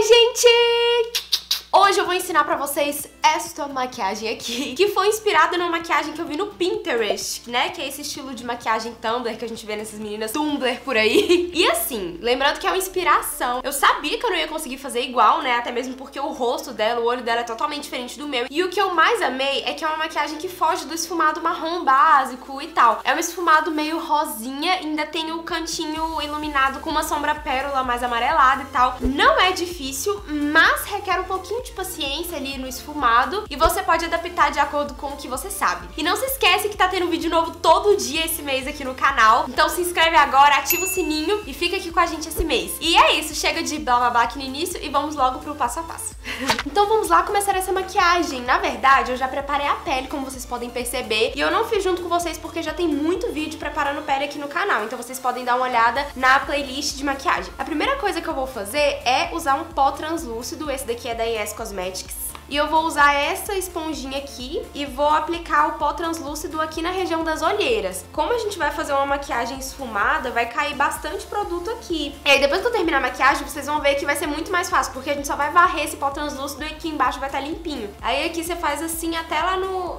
Oi, gente! Hoje eu vou ensinar pra vocês esta maquiagem aqui, que foi inspirada numa maquiagem que eu vi no Pinterest, né? Que é esse estilo de maquiagem Tumblr que a gente vê nessas meninas Tumblr por aí. E assim, lembrando que é uma inspiração. Eu sabia que eu não ia conseguir fazer igual, né? Até mesmo porque o rosto dela, o olho dela é totalmente diferente do meu. E o que eu mais amei é que é uma maquiagem que foge do esfumado marrom básico e tal. É um esfumado meio rosinha, ainda tem o cantinho iluminado com uma sombra pérola mais amarelada e tal. Não é difícil, mas requer um pouquinho de paciência ali no esfumado. E você pode adaptar de acordo com o que você sabe. E não se esquece que tá tendo um vídeo novo todo dia esse mês aqui no canal. Então se inscreve agora, ativa o sininho e fica aqui com a gente esse mês. E é isso, chega de blá blá blá aqui no início e vamos logo pro passo a passo. Então vamos lá começar essa maquiagem. Na verdade, eu já preparei a pele, como vocês podem perceber. E eu não fiz junto com vocês porque já tem muito vídeo preparando pele aqui no canal. Então vocês podem dar uma olhada na playlist de maquiagem. A primeira coisa que eu vou fazer é usar um pó translúcido. Esse daqui é da ES. Cosméticos. E eu vou usar essa esponjinha aqui e vou aplicar o pó translúcido aqui na região das olheiras. Como a gente vai fazer uma maquiagem esfumada, vai cair bastante produto aqui. E aí depois que eu terminar a maquiagem, vocês vão ver que vai ser muito mais fácil, porque a gente só vai varrer esse pó translúcido e aqui embaixo vai estar limpinho. Aí aqui você faz assim até lá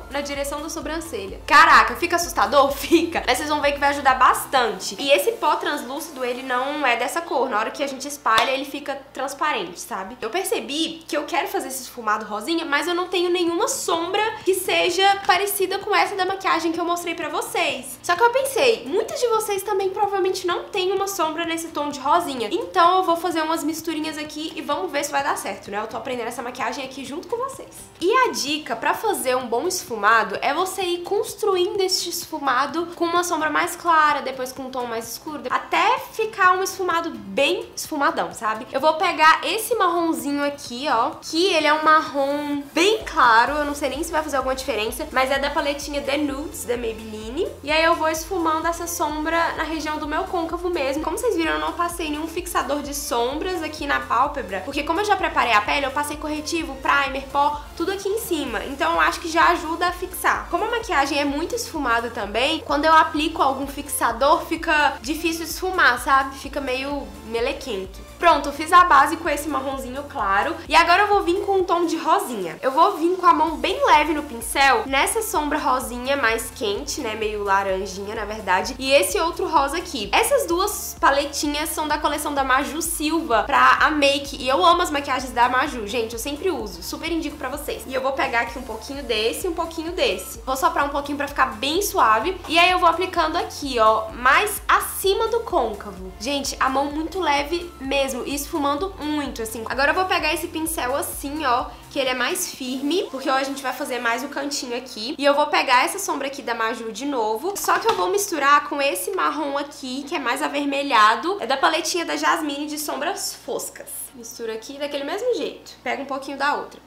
na direção da sobrancelha. Caraca, fica assustador? Fica! Mas vocês vão ver que vai ajudar bastante. E esse pó translúcido, ele não é dessa cor. Na hora que a gente espalha, ele fica transparente, sabe? Eu percebi que eu quero fazer esse esfumado rosa, mas eu não tenho nenhuma sombra que seja parecida com essa da maquiagem que eu mostrei pra vocês. Só que eu pensei, muitos de vocês também provavelmente não tem uma sombra nesse tom de rosinha. Então eu vou fazer umas misturinhas aqui e vamos ver se vai dar certo, né? Eu tô aprendendo essa maquiagem aqui junto com vocês. E a dica pra fazer um bom esfumado é você ir construindo este esfumado com uma sombra mais clara, depois com um tom mais escuro, até ficar um esfumado bem esfumadão, sabe? Eu vou pegar esse marronzinho aqui, ó, que ele é um marrom bem claro, eu não sei nem se vai fazer alguma diferença, mas é da paletinha The Nudes, da Maybelline. E aí eu vou esfumando essa sombra na região do meu côncavo mesmo. Como vocês viram, eu não passei nenhum fixador de sombras aqui na pálpebra, porque como eu já preparei a pele, eu passei corretivo, primer, pó, tudo aqui em cima. Então eu acho que já ajuda a fixar. Como a maquiagem é muito esfumada também, quando eu aplico algum fixador, fica difícil esfumar, sabe? Fica meio melequento. Pronto, eu fiz a base com esse marronzinho claro. E agora eu vou vir com um tom de rosinha. Eu vou vir com a mão bem leve no pincel, nessa sombra rosinha mais quente, né? Meio laranjinha, na verdade. E esse outro rosa aqui. Essas duas paletinhas são da coleção da Maju Silva pra a make. E eu amo as maquiagens da Maju, gente. Eu sempre uso. Super indico pra vocês. E eu vou pegar aqui um pouquinho desse e um pouquinho desse. Vou soprar um pouquinho pra ficar bem suave. E aí eu vou aplicando aqui, ó, mais acima do côncavo. Gente, a mão muito leve mesmo. E esfumando muito, assim. Agora eu vou pegar esse pincel assim, ó, que ele é mais firme, porque hoje a gente vai fazer mais o cantinho aqui. E eu vou pegar essa sombra aqui da Maju de novo, só que eu vou misturar com esse marrom aqui, que é mais avermelhado. É da paletinha da Jasmine de sombras foscas. Mistura aqui daquele mesmo jeito. Pega um pouquinho da outra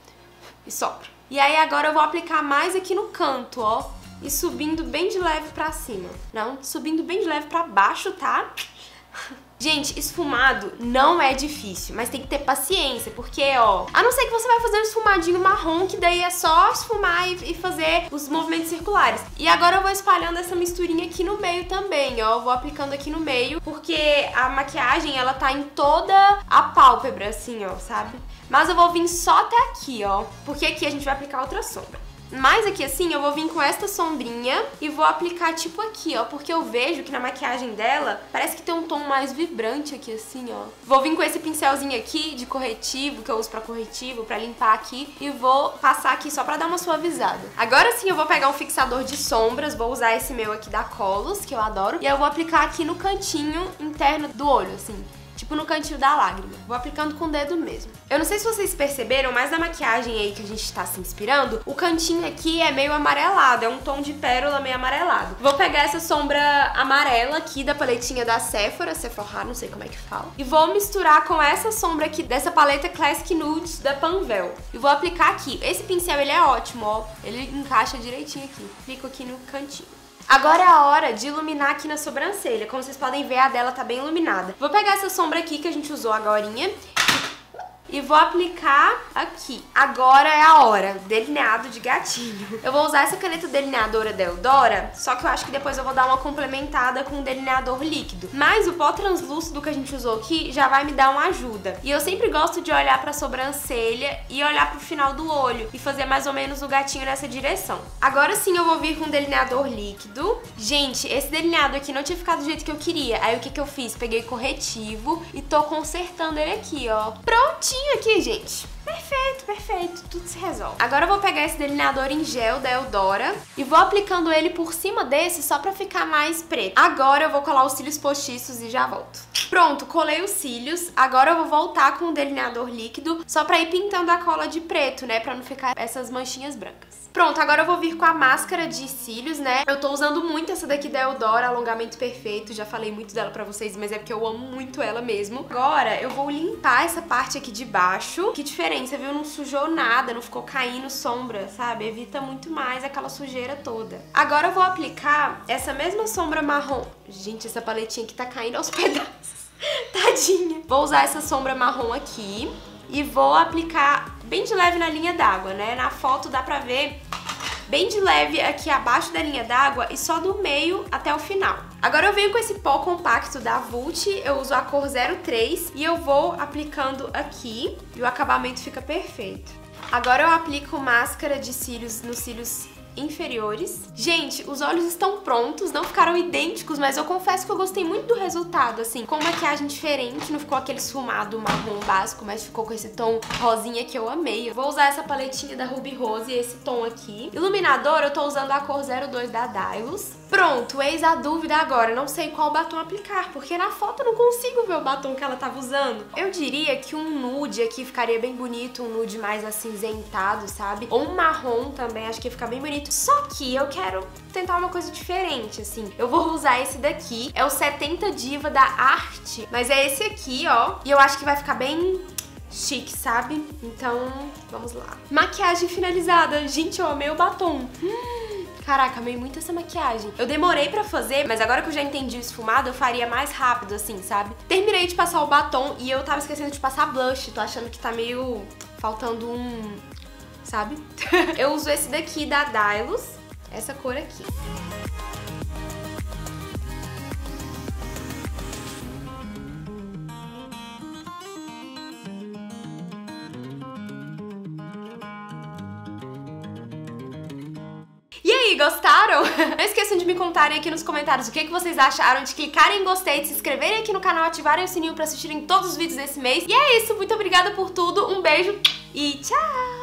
e sopra. E aí agora eu vou aplicar mais aqui no canto, ó, e subindo bem de leve pra cima. Não, subindo bem de leve pra baixo, tá? Gente, esfumado não é difícil, mas tem que ter paciência, porque, ó, a não ser que você vai fazer um esfumadinho marrom, que daí é só esfumar e fazer os movimentos circulares. E agora eu vou espalhando essa misturinha aqui no meio também, ó, eu vou aplicando aqui no meio, porque a maquiagem, ela tá em toda a pálpebra, assim, ó, sabe? Mas eu vou vir só até aqui, ó, porque aqui a gente vai aplicar outra sombra. Mas aqui assim, eu vou vir com esta sombrinha e vou aplicar tipo aqui, ó, porque eu vejo que na maquiagem dela parece que tem um tom mais vibrante aqui assim, ó. Vou vir com esse pincelzinho aqui de corretivo, que eu uso pra corretivo, pra limpar aqui, e vou passar aqui só pra dar uma suavizada. Agora sim eu vou pegar um fixador de sombras, vou usar esse meu aqui da Colos, que eu adoro, e eu vou aplicar aqui no cantinho interno do olho, assim. Tipo no cantinho da lágrima. Vou aplicando com o dedo mesmo. Eu não sei se vocês perceberam, mas na maquiagem aí que a gente tá se inspirando, o cantinho aqui é meio amarelado, é um tom de pérola meio amarelado. Vou pegar essa sombra amarela aqui da paletinha da Sephora, não sei como é que fala, e vou misturar com essa sombra aqui dessa paleta Classic Nudes da Panvel. E vou aplicar aqui. Esse pincel, ele é ótimo, ó. Ele encaixa direitinho aqui. Aplico aqui no cantinho. Agora é a hora de iluminar aqui na sobrancelha. Como vocês podem ver, a dela tá bem iluminada. Vou pegar essa sombra aqui que a gente usou agorinha e vou aplicar aqui. Agora é a hora, delineado de gatinho. Eu vou usar essa caneta delineadora da Eldora, só que eu acho que depois eu vou dar uma complementada com um delineador líquido. Mas o pó translúcido que a gente usou aqui já vai me dar uma ajuda. E eu sempre gosto de olhar pra sobrancelha e olhar pro final do olho e fazer mais ou menos o gatinho nessa direção. Agora sim eu vou vir com um delineador líquido. Gente, esse delineado aqui não tinha ficado do jeito que eu queria. Aí o que que eu fiz? Peguei corretivo e tô consertando ele aqui, ó. Prontinho aqui, gente. Perfeito, perfeito. Tudo se resolve. Agora eu vou pegar esse delineador em gel da Eldora e vou aplicando ele por cima desse só pra ficar mais preto. Agora eu vou colar os cílios postiços e já volto. Pronto, colei os cílios. Agora eu vou voltar com o delineador líquido só pra ir pintando a cola de preto, né? Pra não ficar essas manchinhas brancas. Pronto, agora eu vou vir com a máscara de cílios, né? Eu tô usando muito essa daqui da Eldora, alongamento perfeito. Já falei muito dela pra vocês, mas é porque eu amo muito ela mesmo. Agora eu vou limpar essa parte aqui de baixo. Que diferença, viu? Não sujou nada, não ficou caindo sombra, sabe? Evita muito mais aquela sujeira toda. Agora eu vou aplicar essa mesma sombra marrom. Gente, essa paletinha aqui tá caindo aos pedaços. Tadinha. Vou usar essa sombra marrom aqui e vou aplicar bem de leve na linha d'água, né? Na foto dá pra ver bem de leve aqui abaixo da linha d'água e só do meio até o final. Agora eu venho com esse pó compacto da Vult, eu uso a cor 03 e eu vou aplicando aqui e o acabamento fica perfeito. Agora eu aplico máscara de cílios nos cílios inferiores. Gente, os olhos estão prontos, não ficaram idênticos, mas eu confesso que eu gostei muito do resultado, assim, com maquiagem diferente, não ficou aquele esfumado marrom básico, mas ficou com esse tom rosinha que eu amei. Eu vou usar essa paletinha da Ruby Rose e esse tom aqui. Iluminador, eu tô usando a cor 02 da Dylos. Pronto, eis a dúvida agora, não sei qual batom aplicar, porque na foto eu não consigo ver o batom que ela tava usando. Eu diria que um nude aqui ficaria bem bonito, um nude mais acinzentado, sabe? Ou um marrom também, acho que ia ficar bem bonito. Só que eu quero tentar uma coisa diferente, assim. Eu vou usar esse daqui, é o 70 Diva da Arte, mas é esse aqui, ó. E eu acho que vai ficar bem chique, sabe? Então, vamos lá. Maquiagem finalizada. Gente, eu amei o batom. Caraca, amei muito essa maquiagem. Eu demorei pra fazer, mas agora que eu já entendi o esfumado, eu faria mais rápido, assim, sabe? Terminei de passar o batom e eu tava esquecendo de passar blush. Tô achando que tá meio faltando um, sabe? Eu uso esse daqui da Dylos, essa cor aqui. Gostaram? Não esqueçam de me contarem aqui nos comentários o que vocês acharam, de clicarem em gostei, de se inscreverem aqui no canal, ativarem o sininho pra assistirem todos os vídeos desse mês. E é isso, muito obrigada por tudo, um beijo e tchau!